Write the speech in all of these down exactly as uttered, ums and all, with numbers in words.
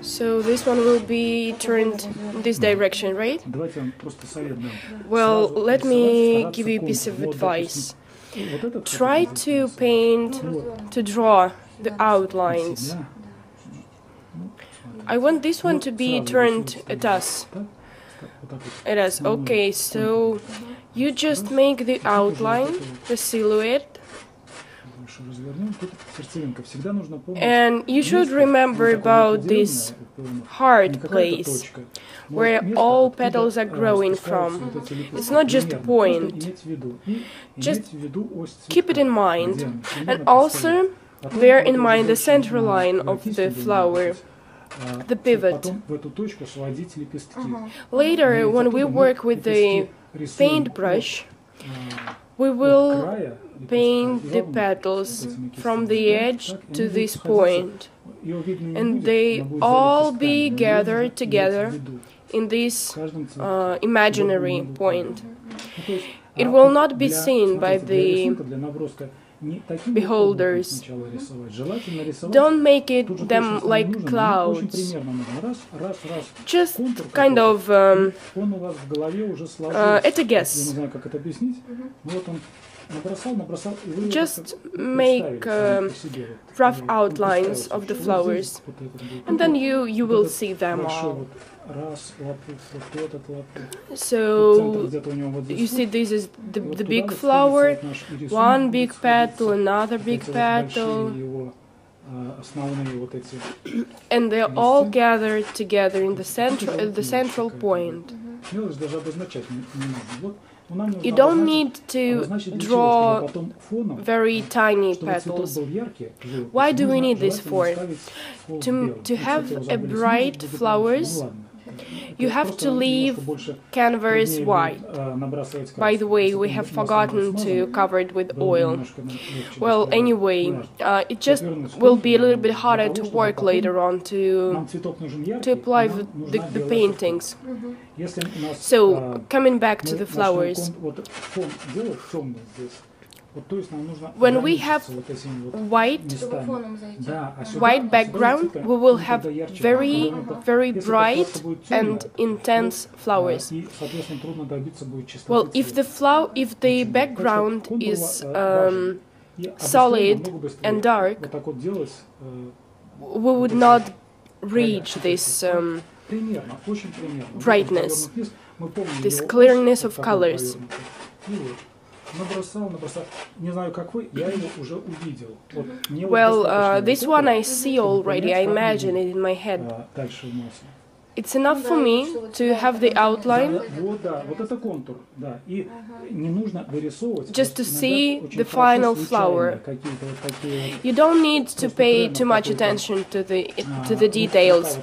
So this one will be turned in this direction, right? Well, let me give you a piece of advice. Try to paint, to draw the outlines. I want this one to be turned at us. At us. Okay, so you just make the outline, the silhouette. And you should remember about this hard place, where all petals are growing from. It's not just a point. Just keep it in mind. And also, bear in mind the center line of the flower, the pivot. Later, when we work with the paintbrush, we will paint the petals from the edge to this point, and they all be gathered together in this uh, imaginary point. It will not be seen by the beholders. Don't make it them like clouds. Just kind of um, uh, at a guess. Just make uh, rough outlines of the flowers, and then you you will see them all. So you see, this is the, the big flower, one big petal, another big petal, and they're all gathered together in the central at the central point. You don't need to draw very tiny petals. Why do we need this for? To, to have a bright flowers, you have to leave canvas white. By the way, we have forgotten to cover it with oil. Well, anyway, uh, it just will be a little bit harder to work later on to, to apply the, the paintings. So, coming back to the flowers. When we have white, white background, we will have very, very bright and intense flowers. Well, if the flower, if the background is um, solid and dark, we would not reach this um, brightness, this clearness of colors. Well, uh, this one I see already, I imagine it in my head. It's enough for me to have the outline, just to see the final flower. You don't need to pay too much attention to the to the details.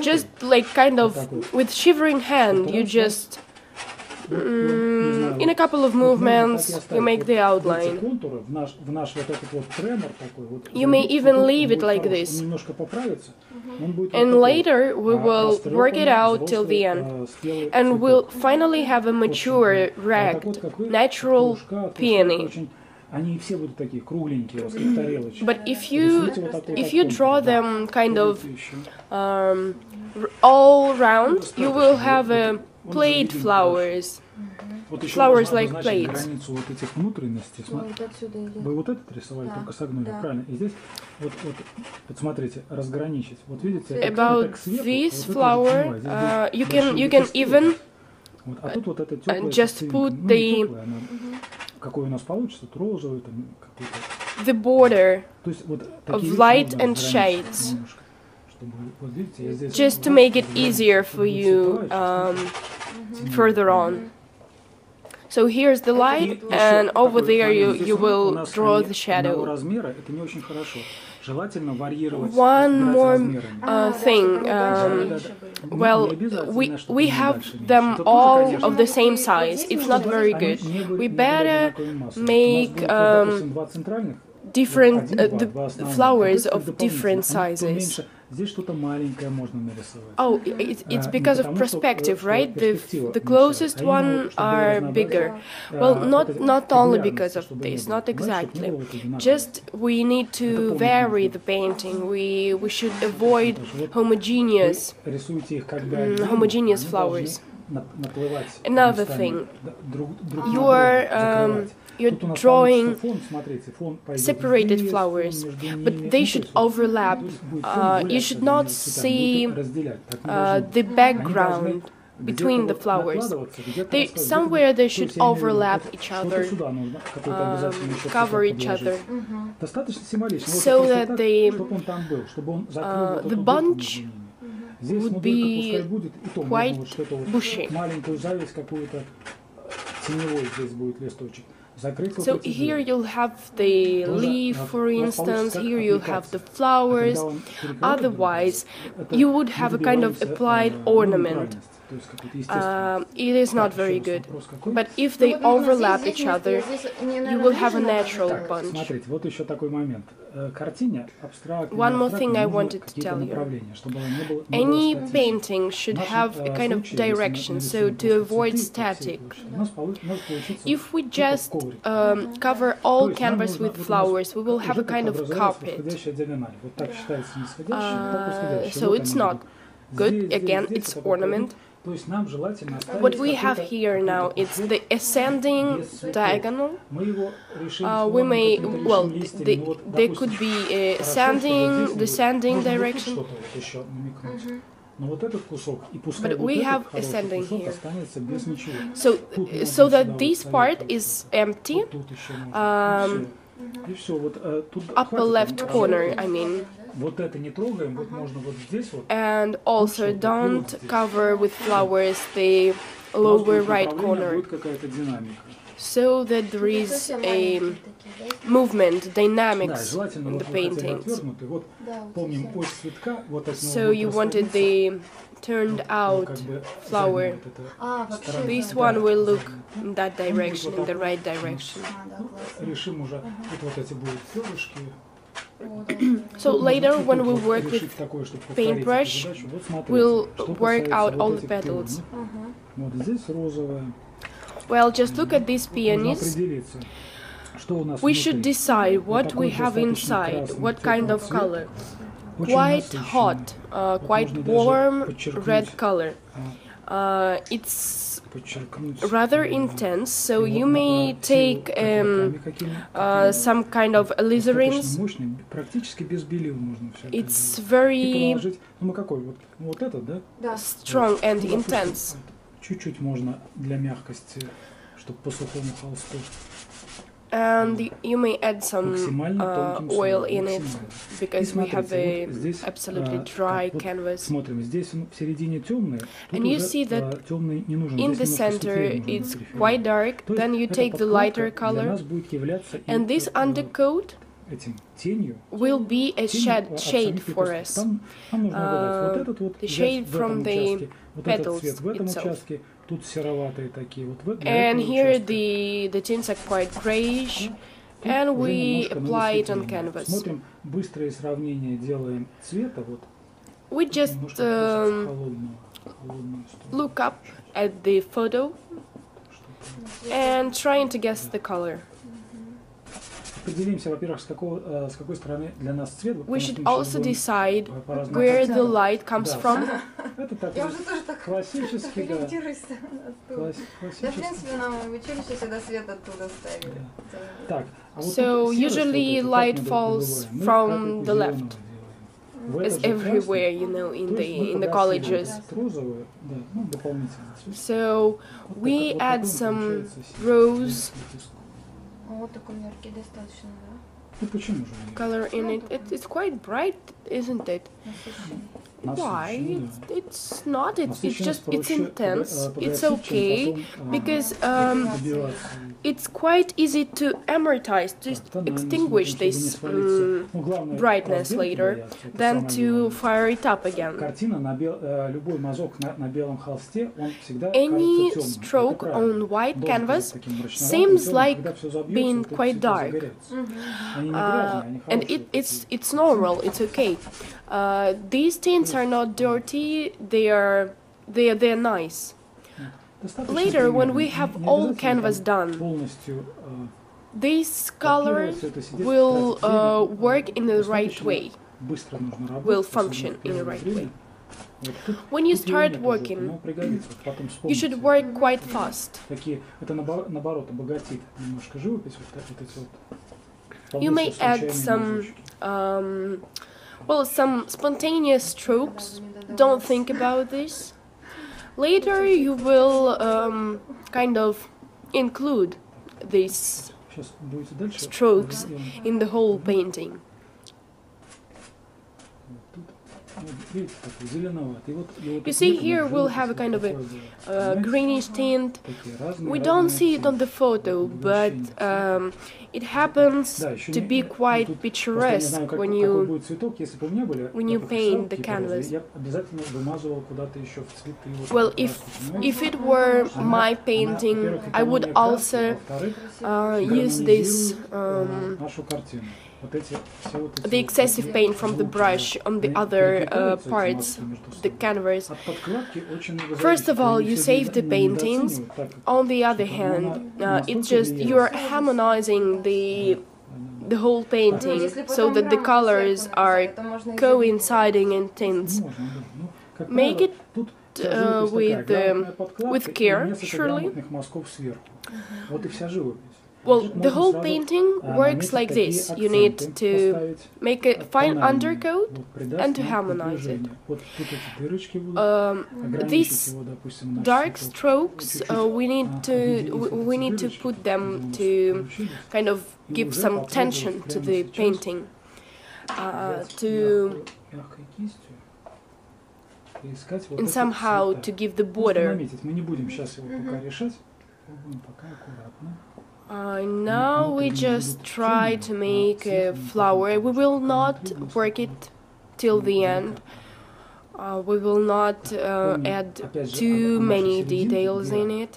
Just like kind of with shivering hand, you just Mm, in a couple of movements, you make the outline. You may even leave it like this. Mm-hmm. And later we will work it out till the end. And we'll finally have a mature, ragged, natural peony. But if you, if you draw them kind of um, all round, you will have a plate flowers, mm-hmm. flowers like plates. About this flower, uh, you can you can even uh, just put the the border of light and shades. Just to make it easier for you um, further on. So here's the light, and over there you, you will draw the shadow. One more uh, thing, um, well, we, we have them all of the same size, it's not very good. We better make um, different uh, the flowers of different sizes. Здесь что-то маленькое можно нарисовать. Oh, it's, it's because of perspective, right? The, the closest one are bigger. Well, not, not only because of this, not exactly. Just we need to vary the painting. We, we should avoid homogeneous, mm, homogeneous flowers. Another thing, you're, um, you're drawing separated flowers, but they should overlap. Uh, you should not see uh, the background between the flowers. They, somewhere they should overlap each other, um, cover each other, so that they, uh, the bunch would be quite bushy. So here you'll have the leaf, for instance, here you'll have the flowers. Otherwise, you would have a kind of applied ornament. Uh, it is not very good. But if they overlap each other, you will have a natural bunch. One more thing I wanted to tell you. Any painting should have a kind of direction, so to avoid static. If we just um, cover all canvas with flowers, we will have a kind of carpet. Uh, so it's not good. Again, it's ornament. What we have here now is the ascending diagonal. Uh, we may, well, they, they could be ascending, descending direction. Mm-hmm. But we have ascending here, so so that this part is empty. Um, upper left corner, I mean. And also don't cover with flowers the lower right corner, so that there is a movement, dynamics in the paintings. So you wanted the turned out flower. This one will look in that direction, in the right direction. So later, when we work with paintbrush, we'll work out all the petals. Well, just look at these peonies. We should decide what we have inside, what kind of color. Quite hot, uh, quite warm red color. Uh, it's rather intense, so you may take um, uh, some kind of alizarin. It's very strong and intense. And you may add some uh, oil in it, because we have a absolutely dry canvas. And you see that in the center it's quite dark, then you take the lighter color, and this undercoat will be a shed, shade for us, uh, the shade from the petals itself. And here the, the tints are quite grayish, and we apply it on canvas. We just um, look up at the photo and trying to guess the color. We should also decide where the light comes from. So usually light falls from the left. It's everywhere, you know, in the in the colleges. So we add some rose color in it. it. It's quite bright, isn't it? Why? It's, it's not. It's, it's just. It's intense. It's okay, because um, it's quite easy to amortize, to extinguish this um, brightness later, than to fire it up again. Any stroke on white canvas seems like being quite dark, uh, and it, it's it's normal. It's okay. Uh, these tints are not dirty, they are they, they are nice. Later, when we have all canvas done, these colors will uh, work in the right way, will function in the right way. When you start working, you should work quite fast. You may add some, um, well, some spontaneous strokes. Don't think about this. Later you will um, kind of include these strokes in the whole painting. You see, here we'll have a kind of a uh, greenish tint. We don't see it on the photo, but um, it happens to be quite picturesque when you when you paint the canvas. Well, if if it were my painting, I would also uh, use this. Um, The excessive paint from the brush on the other uh, parts, the canvas. First of all, you save the paintings. On the other hand, uh, it's just you're harmonizing the the whole painting so that the colors are coinciding in tints. Make it uh, with um, with care, surely. Well, the whole painting works like this. You need to make a fine undercoat and to harmonize it. Um, these dark strokes, uh, we need to we need to put them to kind of give some tension to the painting. Uh, to and somehow to give the border. Mm-hmm. Uh, now we just try to make a flower. We will not work it till the end. Uh, we will not uh, add too many details in it.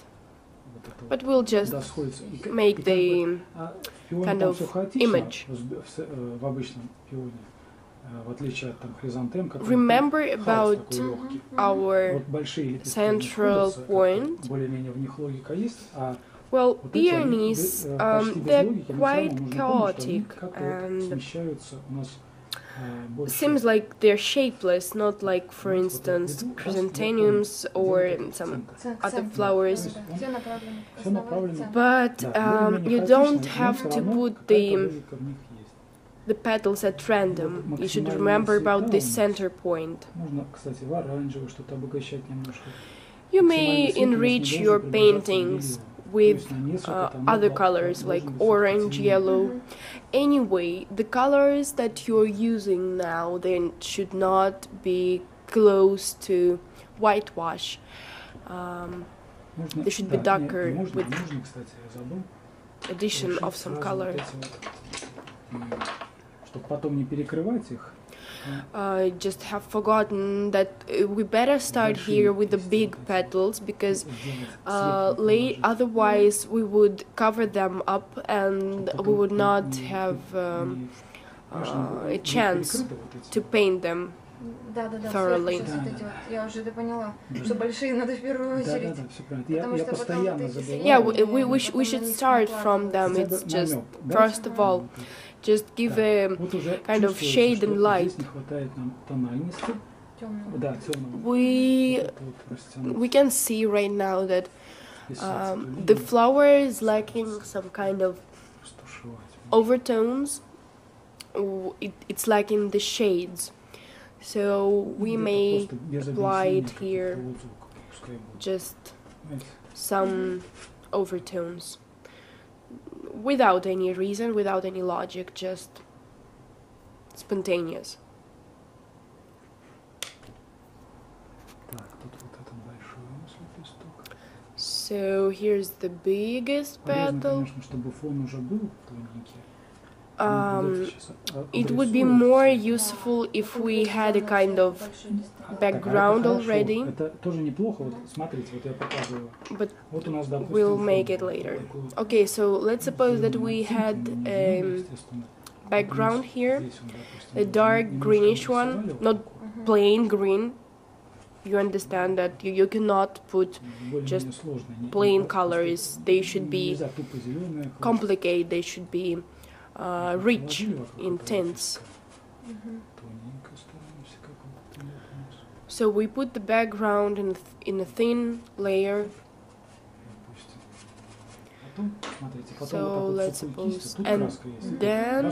But we'll just make the kind of image. Remember about our central point. Well, peonies, um, they're quite chaotic and seems like they're shapeless, not like, for instance, chrysanthemums or some other flowers. But um, you don't have to put the, the petals at random. You should remember about the center point. You may enrich your paintings with uh, other colors like orange, yellow. Anyway, the colors that you're using now, they should not be close to whitewash. Um, they should be darker with addition of some color. I uh, just have forgotten that uh, we better start here with the big petals, because uh, late, otherwise we would cover them up and we would not have um, uh, a chance to paint them thoroughly. Yeah, we, we, we, sh we should start from them. It's just, first of all, just give a kind of shade and light. We, we can see right now that um, the flower is lacking some kind of overtones. It, it's lacking the shades. So we may apply it here, just some overtones. Without any reason, without any logic, just spontaneous. So here's the biggest petal. Um, it would be more useful if we had a kind of background already, but we'll make it later. Okay, so let's suppose that we had a background here, a dark greenish one, not plain green. You understand that you, you cannot put just plain colors, they should be complicated, they should be uh, rich, intense. Mm-hmm. So we put the background in, in a thin layer. So let's suppose, and then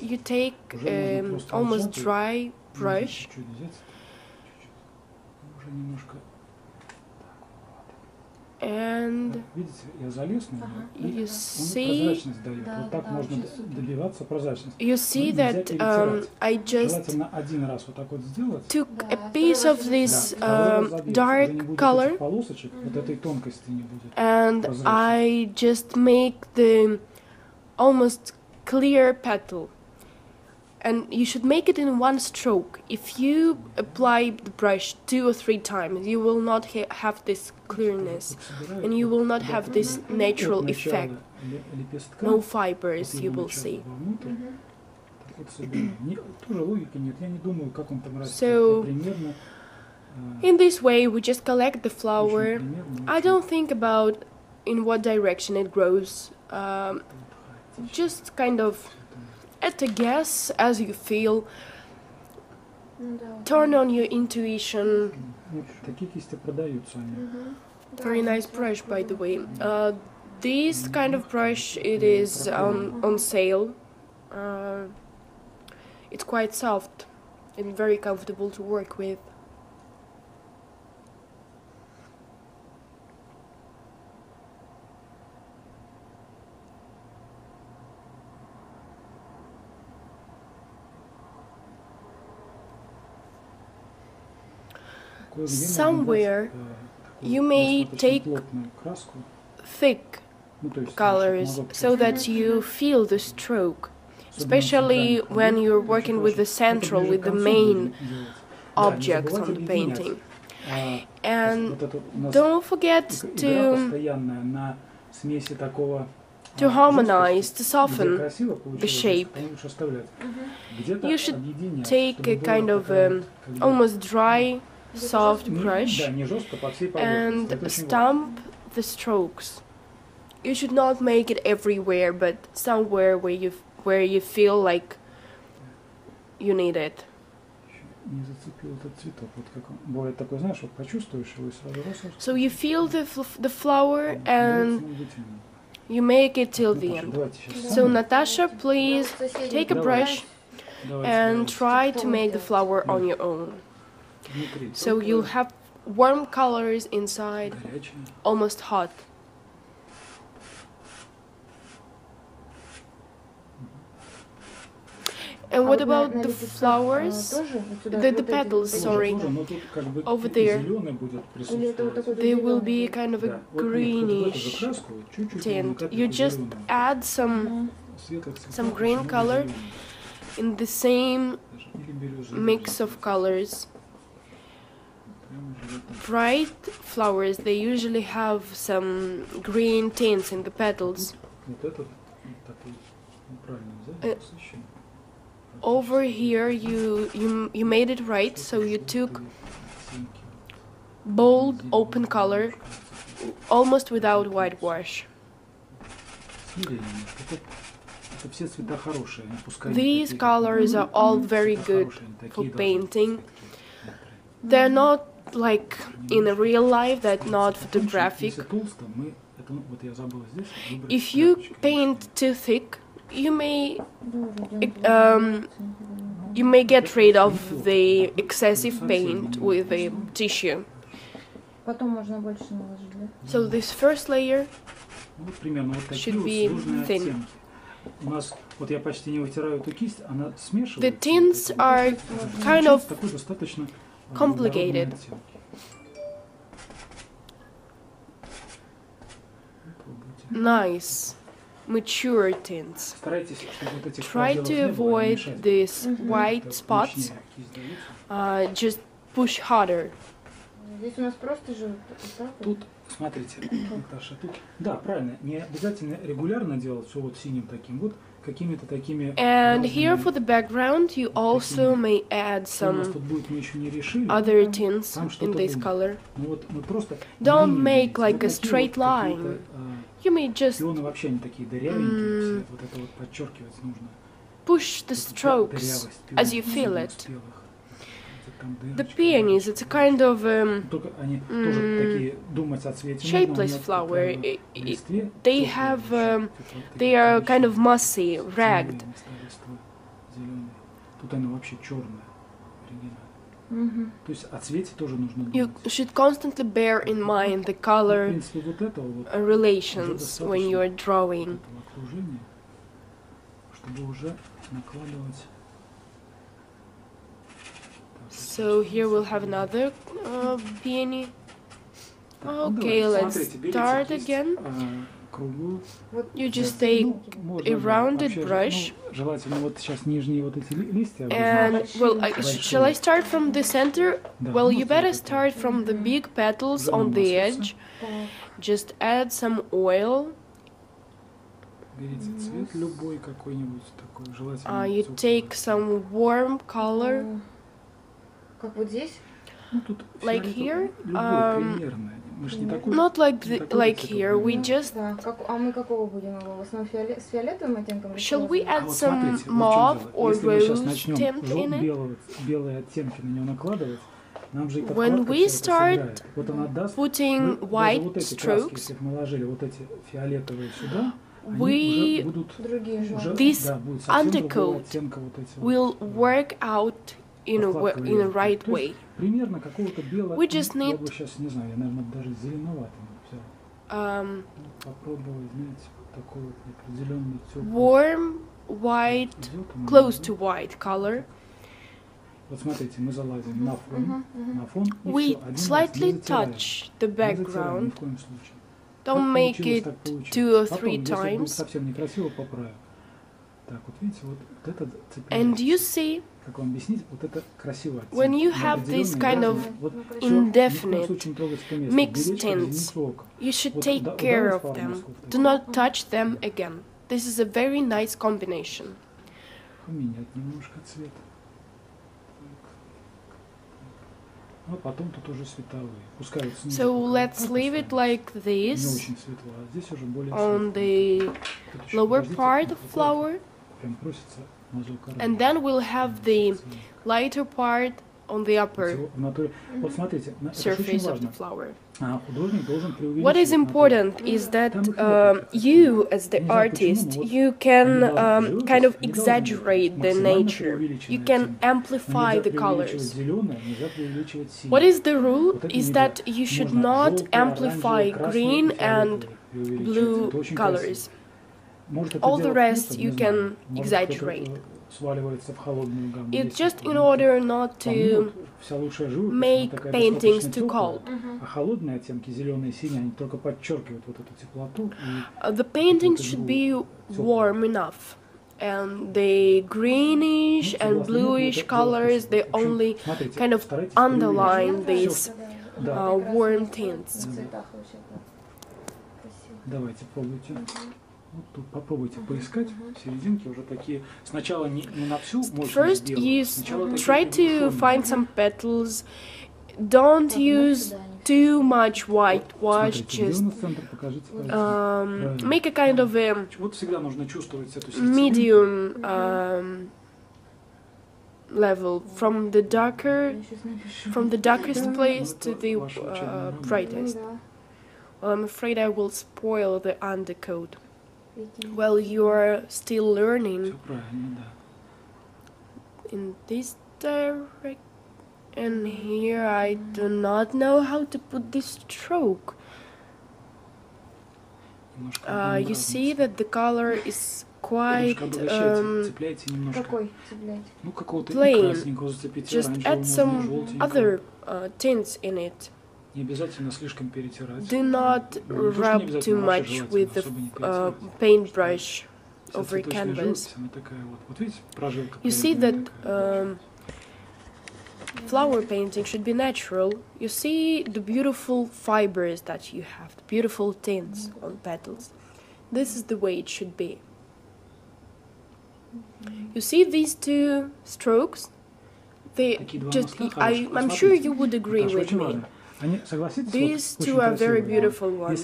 you take um, almost dry brush and you see, you see that um, I just took a piece of this um, dark color and I just make the almost clear petal. And you should make it in one stroke. If you apply the brush two or three times, you will not ha have this clearness, and you will not have this natural effect. No fibers, you will see. So, in this way, we just collect the flower. I don't think about in what direction it grows. Um, just kind of at a guess, as you feel, turn on your intuition. Mm-hmm. Very nice brush, by the way. Uh, this kind of brush, it is on, on sale. Uh, it's quite soft and very comfortable to work with. Somewhere you may take thick colors so that you feel the stroke, especially when you're working with the central, with the main object on the painting. And don't forget to to harmonize, to soften the shape. You should take a kind of um, almost dry soft brush and stamp the strokes. You should not make it everywhere, but somewhere where you where you feel like you need it. So you feel the the flower and you make it till the end. So Natasha, please take a brush and try to make the flower on your own. So you'll have warm colors inside, almost hot. And what about the flowers? The, the petals, sorry, over there. They will be kind of a greenish tint. You just add some, some green color in the same mix of colors. Bright flowers, they usually have some green tints in the petals. Uh, over here you, you you made it right, so you took bold open color almost without whitewash. These colors are all very good for painting. They're not like in a real life, that's not photographic. If you paint too thick, you may um, you may get rid of the excessive paint with a tissue. So this first layer should be thin. The tints are kind of complicated. Nice, mature tints. Try to avoid these white spots. Uh, just push harder. And here for the background you also may add some other tints in this color. Don't make like a straight line. You may just mm, push the strokes as you feel it. The peonies, it's a kind of um, mm, shapeless flower. It, it, they have, um, they are kind of mossy, ragged. Mm-hmm. You should constantly bear in mind the color relations when you are drawing. So here we'll have another uh, peony. Okay, let's start again. You just take a rounded brush. And, well, I, shall I start from the center? Well, you better start from the big petals on the edge. Just add some oil. Uh, you take some warm color. Like here, um, not like the, like here. We just shall we add some mauve or rose tint in it? When we start putting white strokes, we this undercoat will work out in a, in the right way. We just need um, warm, white, close to white color. Mm-hmm. We slightly touch the background. Don't make it two or three times. And you see, when you have this kind of indefinite mixed tints, you should take care of them. Do not touch them again. This is a very nice combination. So let's leave it like this on the lower part of flower. And then we'll have the lighter part on the upper mm-hmm. surface of the flower. What is important is that uh, you, as the artist, you can um, kind of exaggerate the nature. You can amplify the colors. What is the rule is that you should not amplify green and blue colors. All the rest you can exaggerate. It's just in order not to make paintings too cold. Mm-hmm. The paintings should be warm enough, and the greenish and bluish colors, they only kind of underline these uh, warm tints. Mm-hmm. First, you try to find some petals. Don't use too much whitewash. Just um, make a kind of a medium um, level, from the darker, from the darkest place to the uh, brightest. Well, I'm afraid I will spoil the undercoat. Well, you are still learning in this direction, and here I do not know how to put this stroke. Uh, you see that the color is quite um, plain. Just add some other uh, tints in it. Do not rub too much with the uh, paintbrush over canvas. You see that um, flower painting should be natural. You see the beautiful fibers that you have, the beautiful tints on petals. This is the way it should be. Mm-hmm. You see these two strokes? They just, I, I'm sure you would agree with me. These two are very beautiful ones,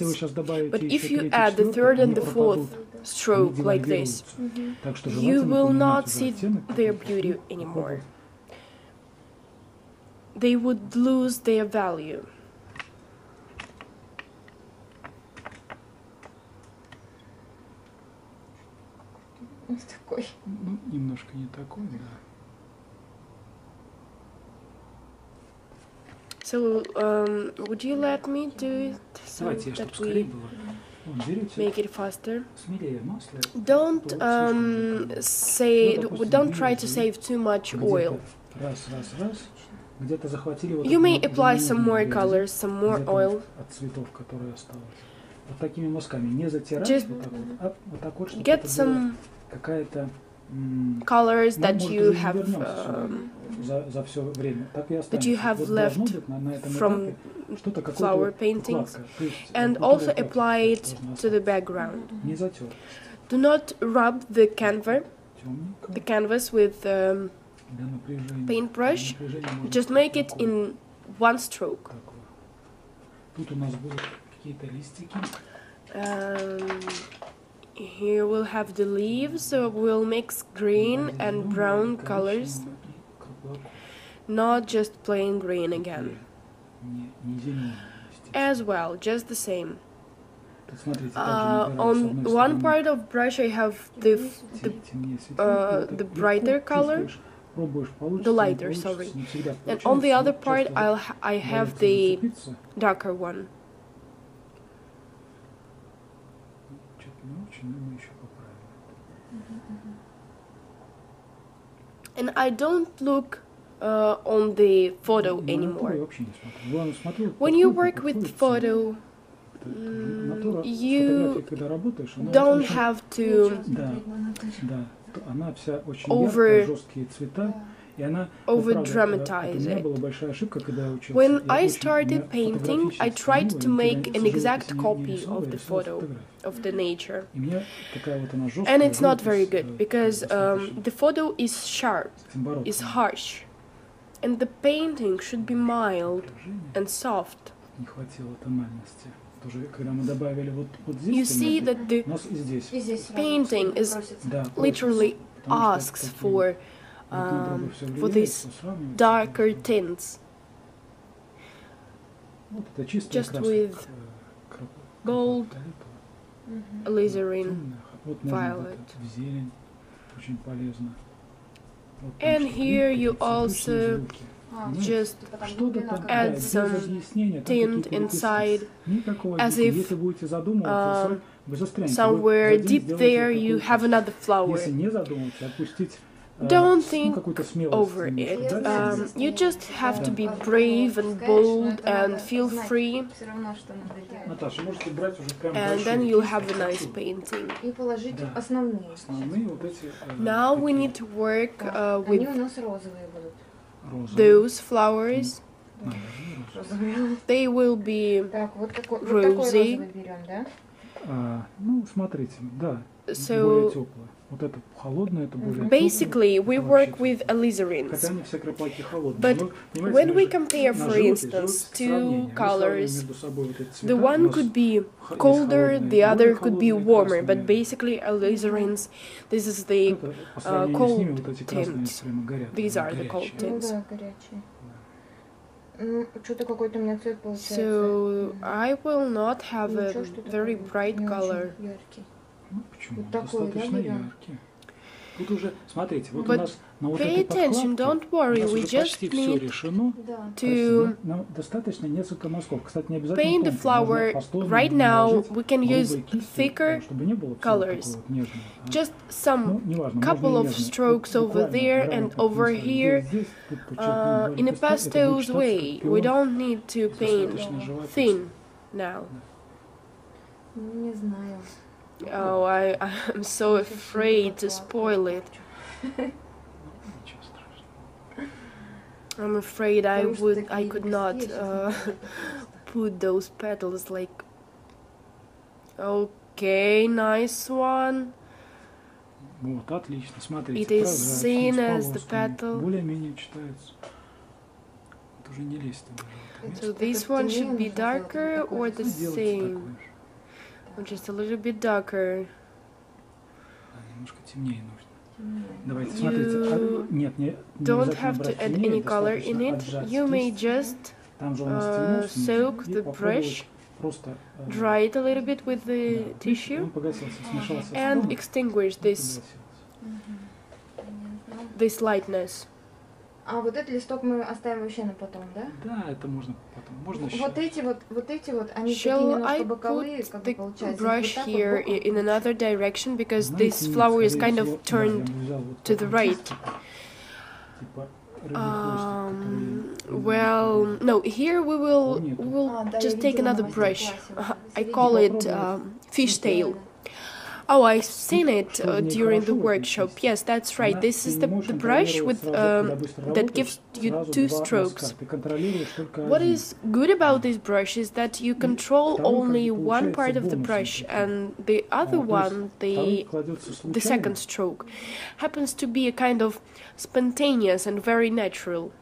but if you add the third and the fourth stroke like this, mm-hmm. you will not see their beauty anymore. They would lose their value. Вот такой. Ну, немножко не такой, да. So, um, would you let me do it so that we make it faster? Don't um, say, don't try to save too much oil. You may apply some more colors, some more oil. Just get some colors that you have um, that you have left from flower paintings, and also apply it to the background. Do not rub the canvas, the canvas with um, paintbrush. Just make it in one stroke. Um, Here we'll have the leaves, so we'll mix green and brown colors, not just plain green again. As well, just the same. Uh, on one part of brush I have the the, uh, the brighter color, the lighter, sorry, and on the other part I'll ha I have the darker one. And I don't look uh, on the photo anymore. When you work with photo, um, you don't have to over, over dramatize it. When I started painting, I tried to make an exact copy of the photo, of the nature, and it's not very good, because um, the photo is sharp, is harsh, and the painting should be mild and soft. You see that the painting is literally asks for um, for these darker tints, just with gold, Mm-hmm. alizarin, violet. And here you also just add some tint inside, as if uh, somewhere deep there you have another flower. Don't think over it. Um, you just have to be brave and bold and feel free, and then you'll have a nice painting. Now we need to work uh, with those flowers. They will be rosy. So, basically, we work with alizarins, but when we compare, for instance, two colors, the one could be colder, the other could be warmer, but basically alizarins, this is the uh, cold tint, these are the cold tints. So, I will not have a very bright color. But pay attention, don't worry, we just need to paint the flower right now. We can use thicker colors, just some couple of strokes over there and over here, uh, in a pastels way. We don't need to paint thin now. Oh, I, I'm so afraid to spoil it. I'm afraid I would, I could not uh, put those petals like... Okay, nice one. Вот, отлично. Смотрите, it is seen as the petal. Более-менее читается. Это уже не листья. So this one should be darker or the same? Or just a little bit darker. Немножко темнее нужно. Давайте, смотрите. Нет, не. Don't have to add any color in it. You may just uh, soak the brush. Dry it a little bit with the tissue and extinguish this this lightness. А вот этот листок мы оставим вообще на потом, да? Да, это можно потом. Можно еще. Вот эти вот, вот эти вот, они такие немножко боковые, как бы получается. Shall I put the brush here in another direction because this flower is kind of turned to the right? Um, well, no, here we will we'll just take another brush. Uh, I call it um, fish tail. Oh, I've seen it uh, during the workshop. Yes, that's right. This is the, the brush with um, that gives you two strokes. What is good about this brush is that you control only one part of the brush, and the other one, the the second stroke, happens to be a kind of spontaneous and very natural.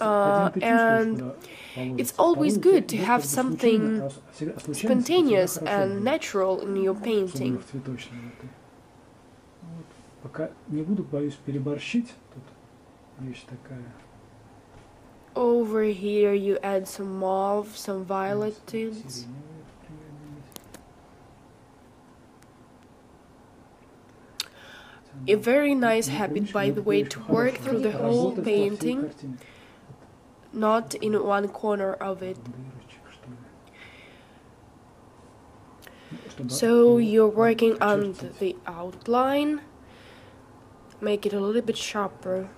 Uh, and it's always good to have something spontaneous and natural in your painting. Пока не буду, боюсь переборщить. Тут вещь такая. Over here you add some mauve, some violet tints. A very nice habit, by the way, to work through the whole painting, not in one corner of it. So you're working on the outline, make it a little bit sharper.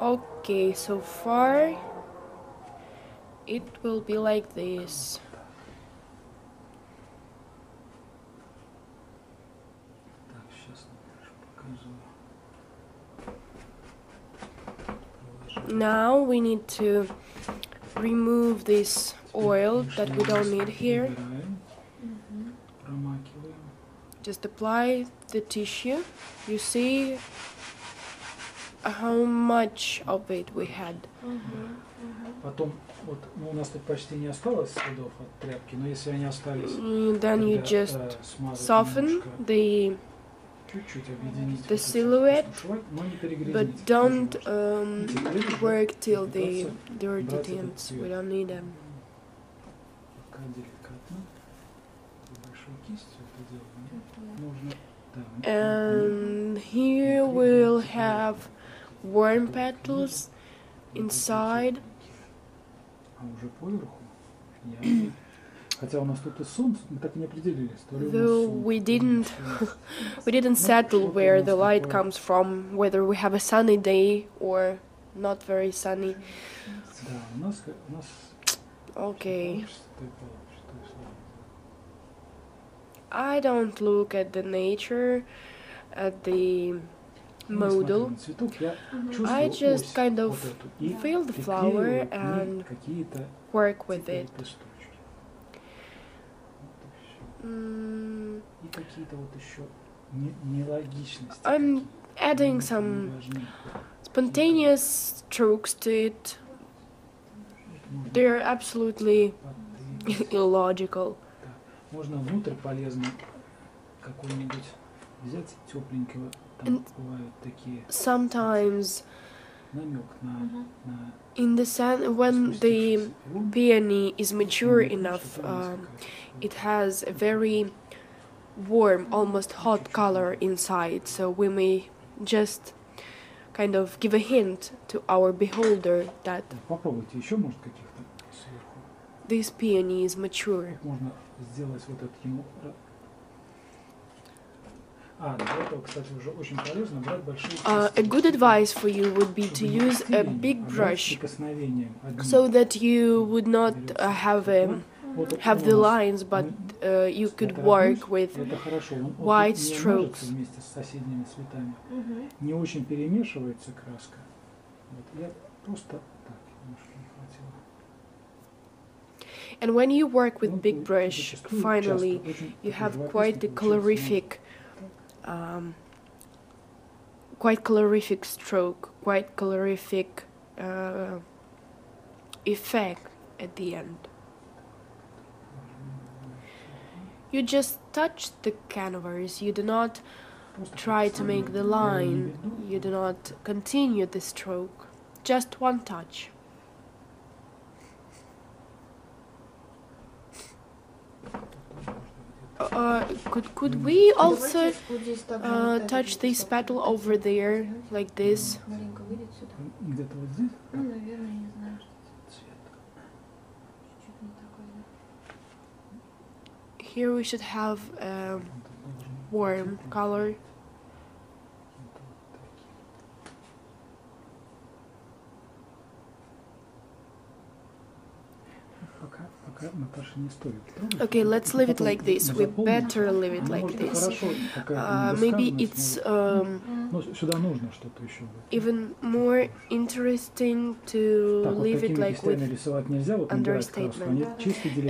Okay, so far it will be like this. Now we need to remove this oil that we don't need here. Mm-hmm. Just apply the tissue. You see how much of it we had. Mm-hmm. Потом, вот, ну, у нас тут почти не осталось следов от тряпки, но если они остались, then you just soften the the silhouette, but don't um, work till the dirty tints. We don't need them. And here we'll have warm petals inside. Though we didn't we didn't settle where the light comes from, whether we have a sunny day or not very sunny. Okay. I don't look at the nature, at the model. I just kind of feel the flower and work with it. Mm. I'm adding some spontaneous strokes to it. They're absolutely illogical. And sometimes, in the sun, when the peony is mature enough, uh, it has a very warm, almost hot color inside, so we may just kind of give a hint to our beholder that this peony is mature. Uh, a good advice for you would be to use a big brush so that you would not uh, have a have the lines, but uh, you could work with white strokes. And when you work with big brush, finally, you have quite the colorific, um, quite colorific stroke, quite colorific uh, effect at the end. You just touch the canvas, you do not try to make the line, you do not continue the stroke, just one touch. Uh, could could we also uh, touch this petal over there, like this? Here we should have a warm color. Okay, let's leave it like this. We better leave it like this. Uh, maybe it's um, even more interesting to leave it like with understatement.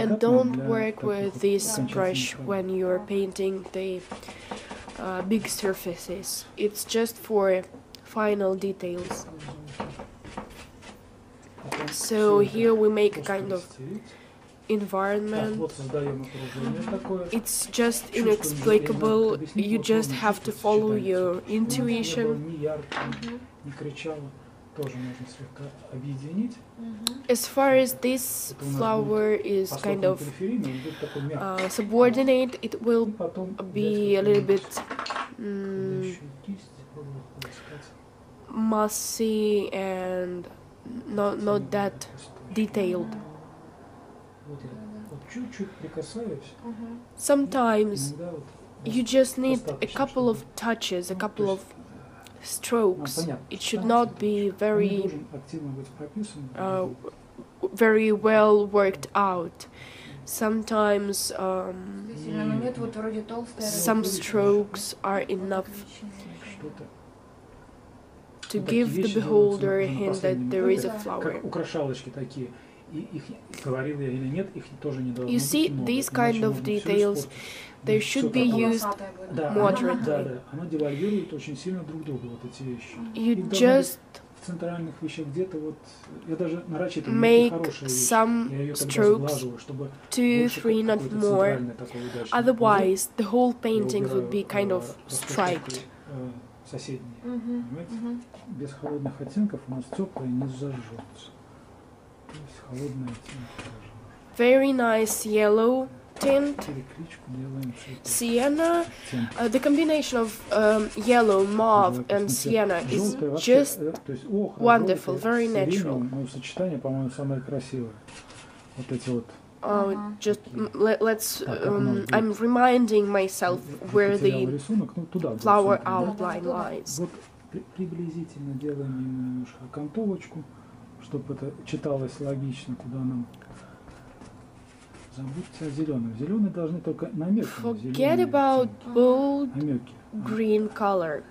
And don't work with this brush when you're painting the uh, big surfaces. It's just for final details. So here we make a kind of environment. It's just inexplicable, you just have to follow your intuition. As far as this flower is kind of uh, subordinate, it will be a little bit um, messy and not, not that detailed. Sometimes you just need a couple of touches, a couple of strokes. It should not be very, uh, very well worked out. Sometimes um, some strokes are enough to give the beholder a hint that there is a flower. You see, these kind of details, they should be used moderately. You just make some strokes, two, three, not more, otherwise the whole painting would be kind of striped. Very nice yellow tint, sienna. Uh, the combination of um, yellow, mauve and sienna is just wonderful, very natural. Uh, just let, let's. Um, I'm reminding myself where the flower outline lies. Чтобы это читалось логично, куда нам. Забудьте о зеленом. Зеленые должны только намеком. Forget about bold green color.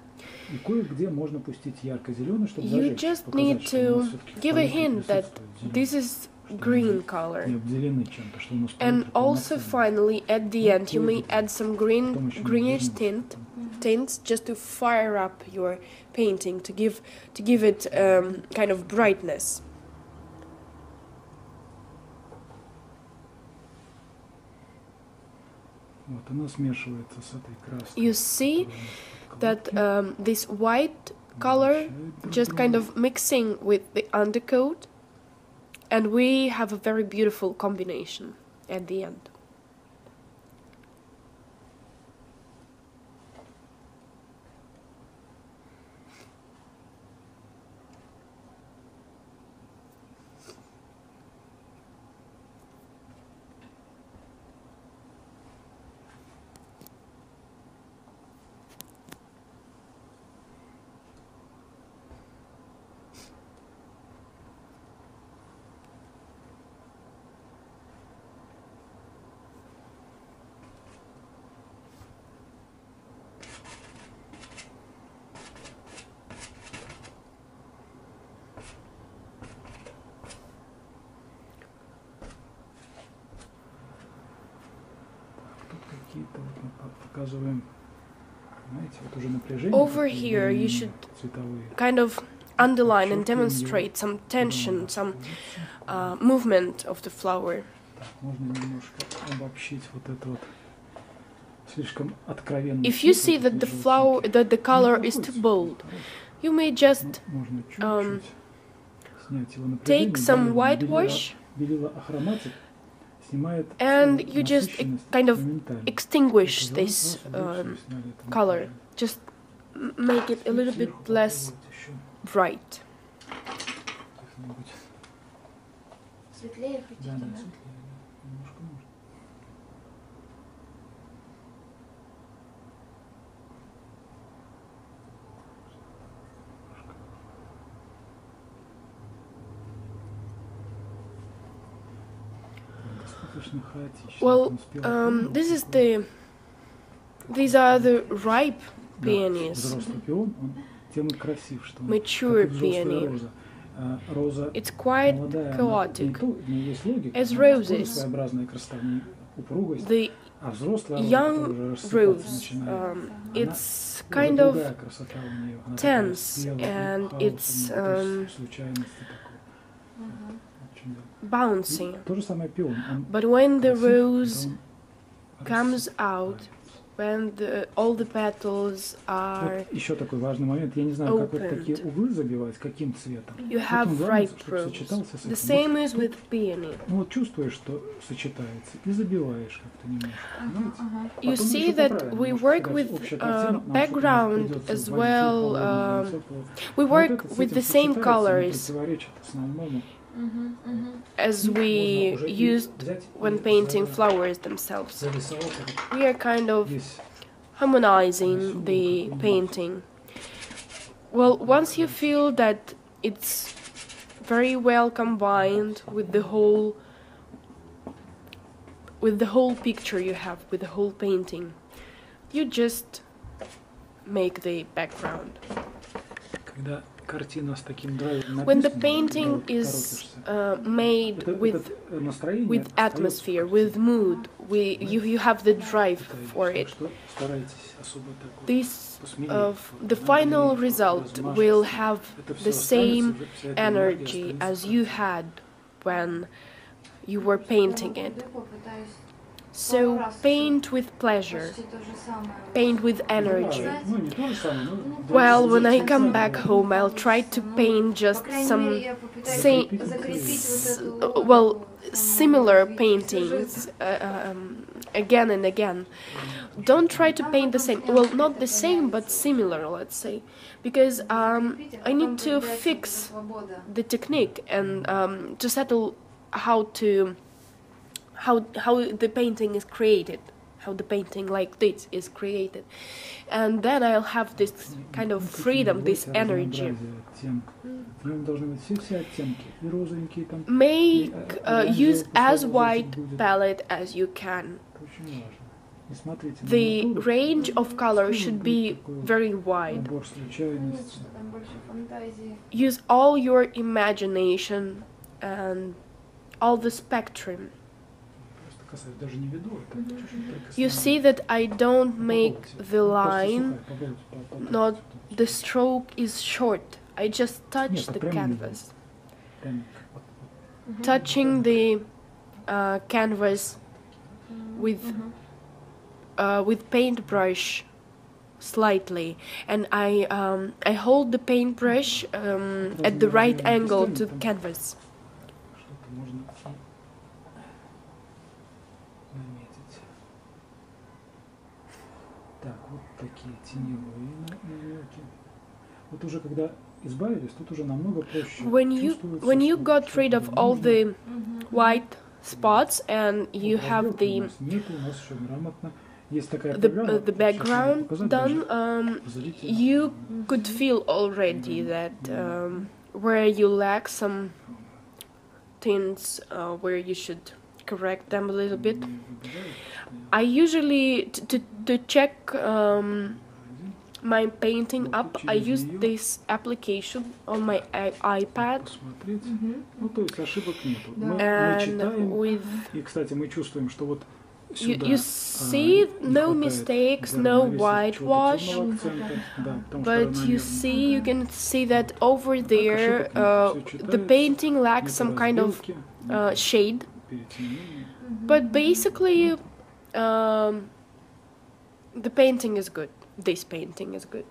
И кое-где можно пустить ярко-зеленый, чтобы you just need to give a hint that this is green color. And also, finally, at the end, you may add some green, greenish tint, tints, just to fire up your painting, to give to give it um, kind of brightness. You see that um, this white color just kind of mixing with the undercoat. And we have a very beautiful combination at the end. Over here, you should kind of underline and demonstrate some tension, some uh, movement of the flower. If you see that the flower, that the color is too bold, you may just um, take some whitewash and you just kind of extinguish this um, color, just make it a little bit less bright. Well, um, this is the, these are the ripe peonies, mature peony. It's quite chaotic, as roses. The young rose, um, it's kind of tense and it's um, bouncing, but when the rose comes out, when the, all the petals are opened, you have ripe rose. The same is with peony. You see that we work with uh, background as well, uh, we work with the same colors Mm-hmm, mm-hmm. as we used when painting flowers themselves. We are kind of harmonizing the painting. Well, once you feel that it's very well combined with the whole with the whole picture you have, with the whole painting, you just make the background. When the painting is uh, made with, with atmosphere, with mood, we, you, you have the drive for it. This, uh, the final result will have the same energy as you had when you were painting it. So paint with pleasure, paint with energy. Well, when I come back home, I'll try to paint just some well similar paintings uh, um, again and again. Don't try to paint the same, well, not the same, but similar, let's say, because um, I need to fix the technique and um, to settle how to How, how the painting is created, how the painting like this is created. And then I'll have this kind of freedom, this energy. Make, uh, use as wide palette as you can. The range of color should be very wide. Use all your imagination and all the spectrum. You see that I don't make the line, not the stroke is short. I just touch the canvas. Touching the uh, canvas with uh, with paintbrush slightly, and I um, I hold the paintbrush um, at the right angle to the canvas. When you when you got rid of all the white spots and you have the the, uh, the background done, um, you could feel already that um, where you lack some tints, uh, where you should correct them a little bit. I usually to to check um, my painting up, I use this application on my I iPad, mm-hmm. and with You, you see no mistakes, no whitewash, but you see, you can see that over there uh, the painting lacks some kind of uh, shade. But basically um, the painting is good, this painting is good.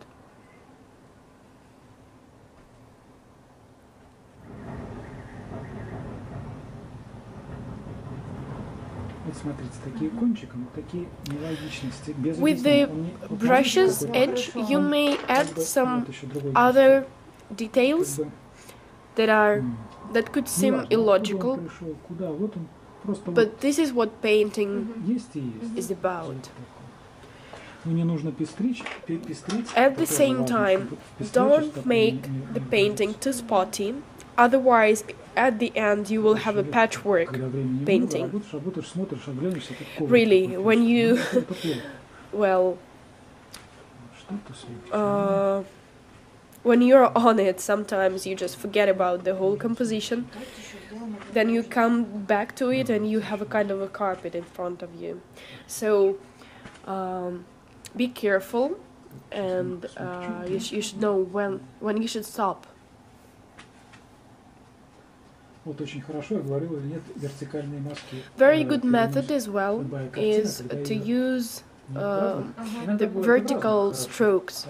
With the brushes edge, you may add some other details that are that could seem illogical, but this is what painting is about. At the same time, don't make the painting too spotty, otherwise at the end you will have a patchwork painting. Really, when you... well... Uh, when you're on it, sometimes you just forget about the whole composition, then you come back to it and you have a kind of a carpet in front of you. So, um, be careful, and uh, you, sh you should know when, when you should stop. Very good method as well is to use uh, the vertical strokes.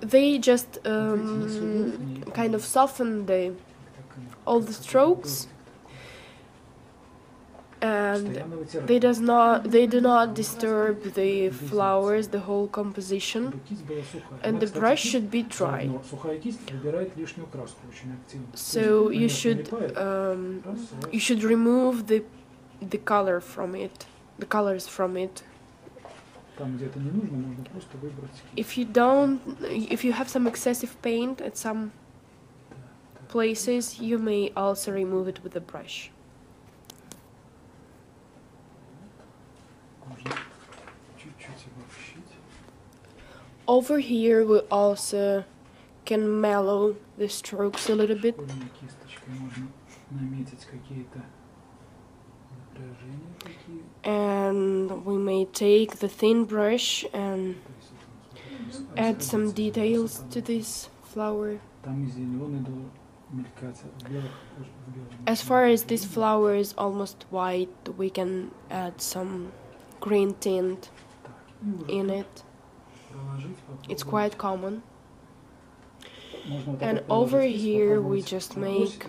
They just um, kind of soften the, all the strokes, and they does not they do not disturb the flowers, the whole composition, and the brush should be dry. So you should um, you should remove the the color from it, the colors from it. If you don't, if you have some excessive paint at some places, you may also remove it with the brush. Over here we also can mellow the strokes a little bit. And we may take the thin brush and add some details to this flower. As far as this flower is almost white, we can add some green tint in it. It's quite common. And over here we just make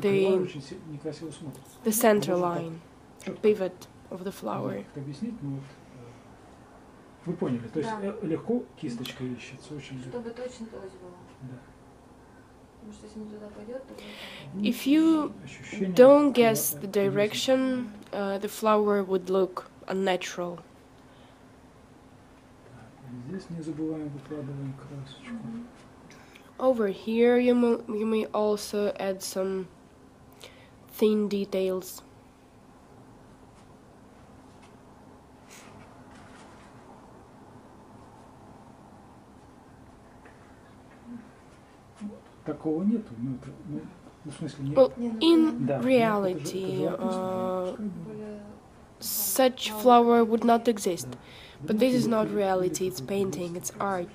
the, the center line, the pivot of the flower. If you don't guess the direction, uh, the flower would look unnatural. Over here you may, you may also add some thin details. Well, in reality, uh, such flower would not exist, but this is not reality, it's painting, it's art.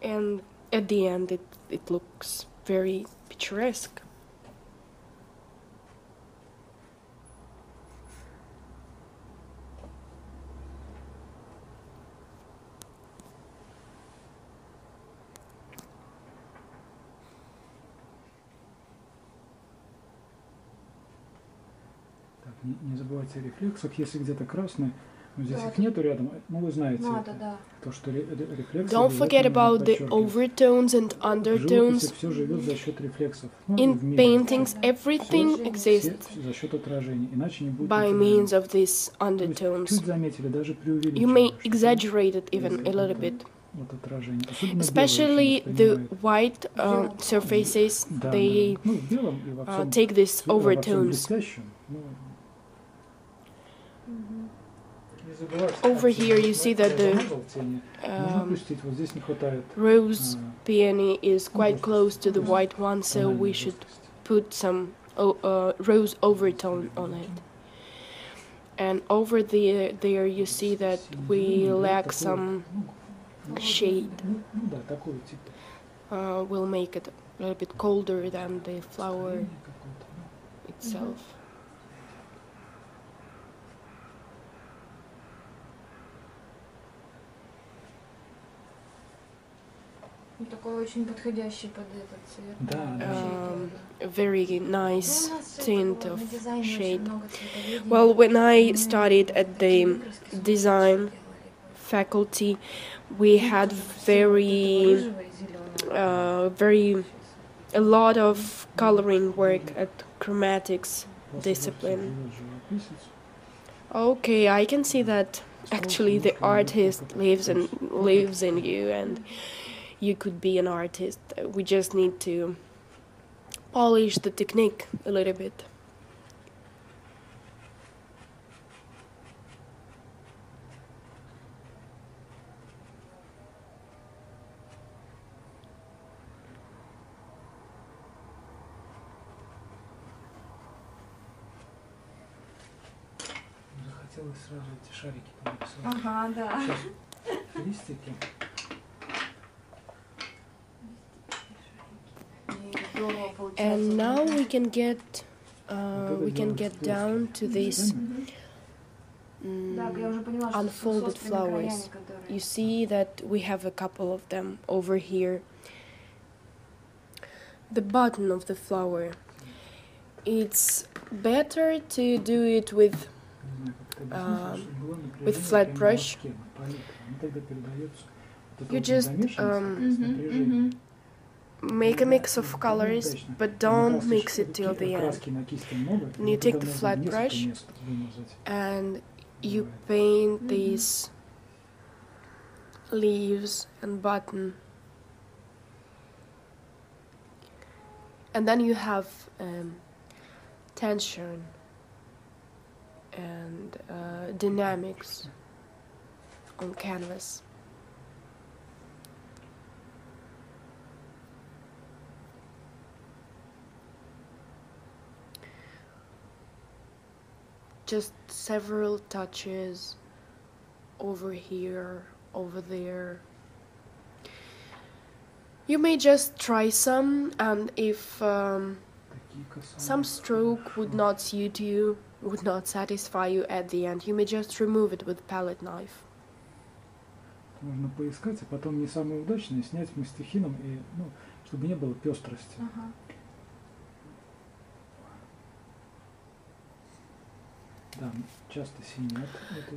And at the end it, it looks very picturesque. Не забывайте о рефлексах, если где-то красный, но здесь их нету рядом, ну вы знаете, то что рефлексы. Don't forget about the overtones and undertones. Все живет за счет рефлексов. In paintings, everything exists за счет отражений, иначе не будет. By means of these undertones. Чуть заметили, даже преувеличили. You may exaggerate it even a little bit. Especially the white uh, surfaces, they uh, take these overtones. Over here you see that the um, rose peony is quite close to the white one, so we should put some oh, uh, rose overtone on it. And over the, there you see that we lack some shade. Uh, we'll make it a little bit colder than the flower itself. Um, a very nice tint of shade. Well, when I studied at the design faculty, we had very, uh, very, a lot of coloring work at chromatics discipline. Okay, I can see that actually the artist lives and lives in you, and you could be an artist. We just need to polish the technique a little bit. Ага, да. And now we can get uh, we can get down to these um, unfolded flowers. You see that we have a couple of them over here. The button of the flower. It's better to do it with uh, with flat brush. You just um, mm-hmm, mm-hmm. make a mix of colors, but don't mix it till the end. And you take the flat brush and you paint these leaves and button. And then you have um, tension and uh, dynamics on canvas. Just several touches over here, over there. You may just try some, and if um, some stroke would not suit you, would not satisfy you at the end, you may just remove it with palette knife. Можно поискать, а потом не самые удачные снять вместе хином и, ну, чтобы не было пестрости.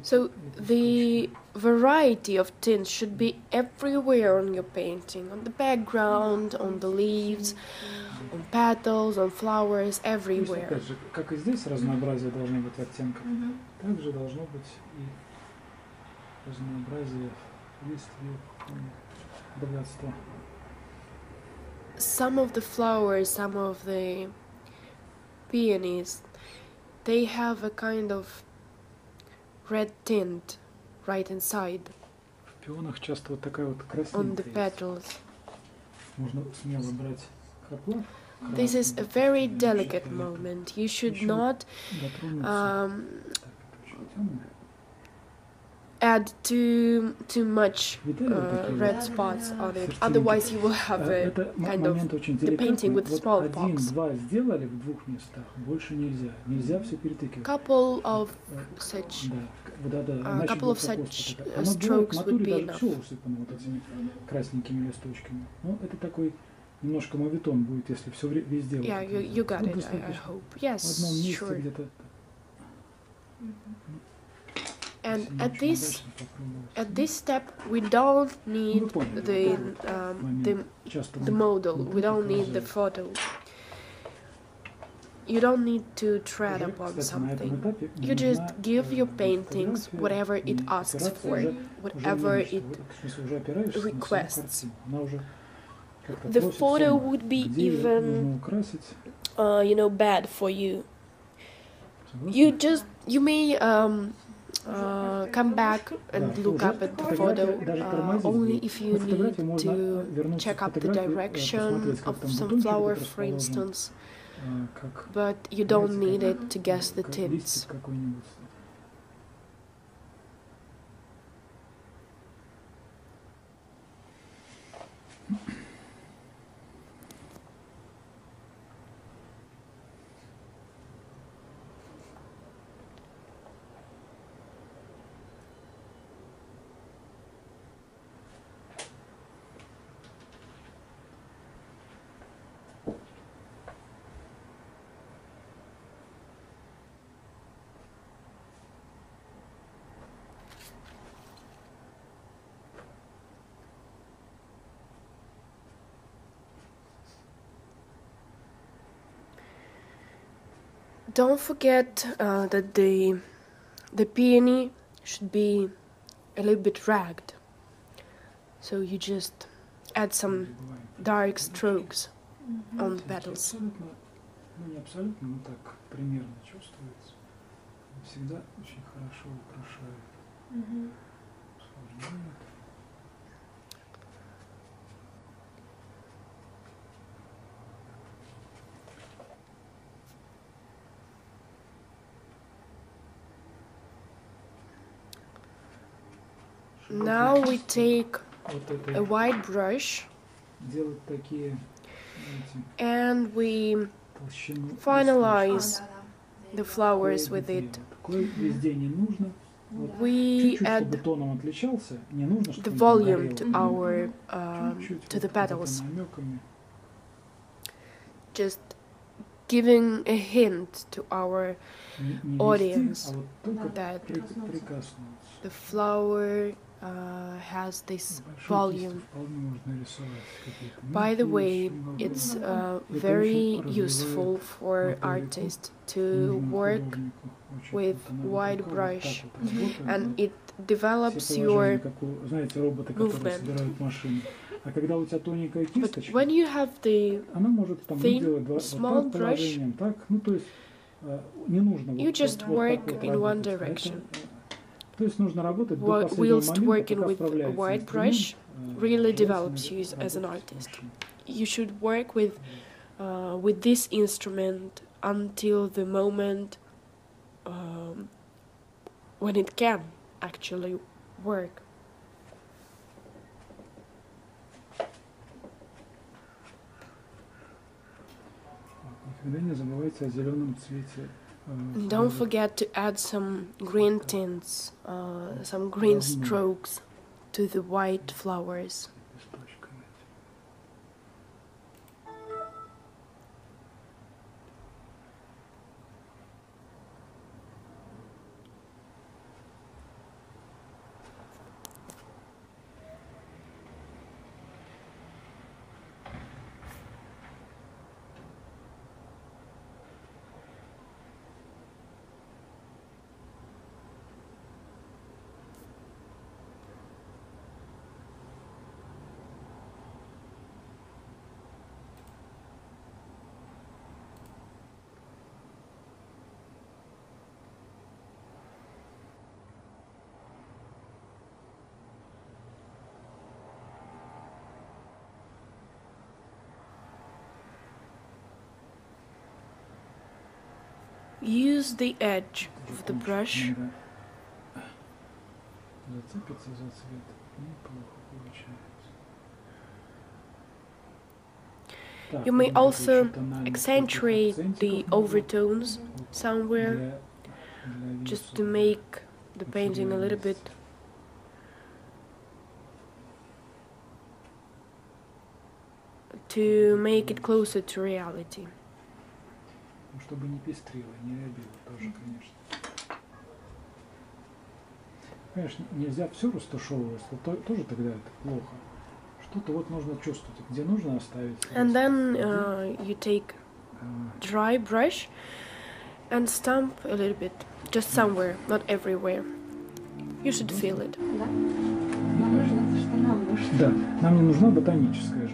So the variety of tints should be everywhere on your painting, on the background, on the leaves, on petals, on flowers, everywhere. Some of the flowers, some of the peonies, they have a kind of red tint right inside on the petals. This is a very delicate moment. You should not um, add too too much uh, red spots on it, otherwise you will have a kind of the painting with smallpox. Couple of such uh, couple of such uh, strokes would be enough. Yeah, you, you got it. I, I hope. Yes, sure. And at this, at this step, we don't need the, um, the, the model, we don't need the photo. You don't need to tread upon something. You just give your paintings whatever it asks for, whatever it requests. The photo would be even, uh, you know, bad for you. You just, you may... Um, uh, come back and look up at the photo uh, only if you need to check up the direction of some flower, for instance, but you don't need it to guess the tints. Don't forget uh, that the, the peony should be a little bit ragged, so you just add some dark strokes on the petals. Mm-hmm. Now we take a white brush and we finalize the flowers with it. We add the volume to our uh, to the petals, just giving a hint to our audience that the flower Uh, has this volume. By the way, it's uh, very useful for artists to work with white brush, and it develops your movement. But when you have the thin, small brush, you just work in one direction. Whilst working with a white brush really develops you as an artist. You should work with, uh, with this instrument until the moment um, when it can actually work. And don't forget to add some green tints, uh, some green strokes to the white flowers. Use the edge of the brush . You may also accentuate the overtones somewhere, just to make the painting a little bit to make it closer to reality. Чтобы не пестрило, не рябило тоже, конечно. Конечно, нельзя все растушевывать, то, тоже тогда это плохо. Что-то вот нужно чувствовать, где нужно оставить. And then uh, you take dry brush and stamp a little bit, just somewhere, not everywhere. You should feel it. Да, нам нужна ботаническая.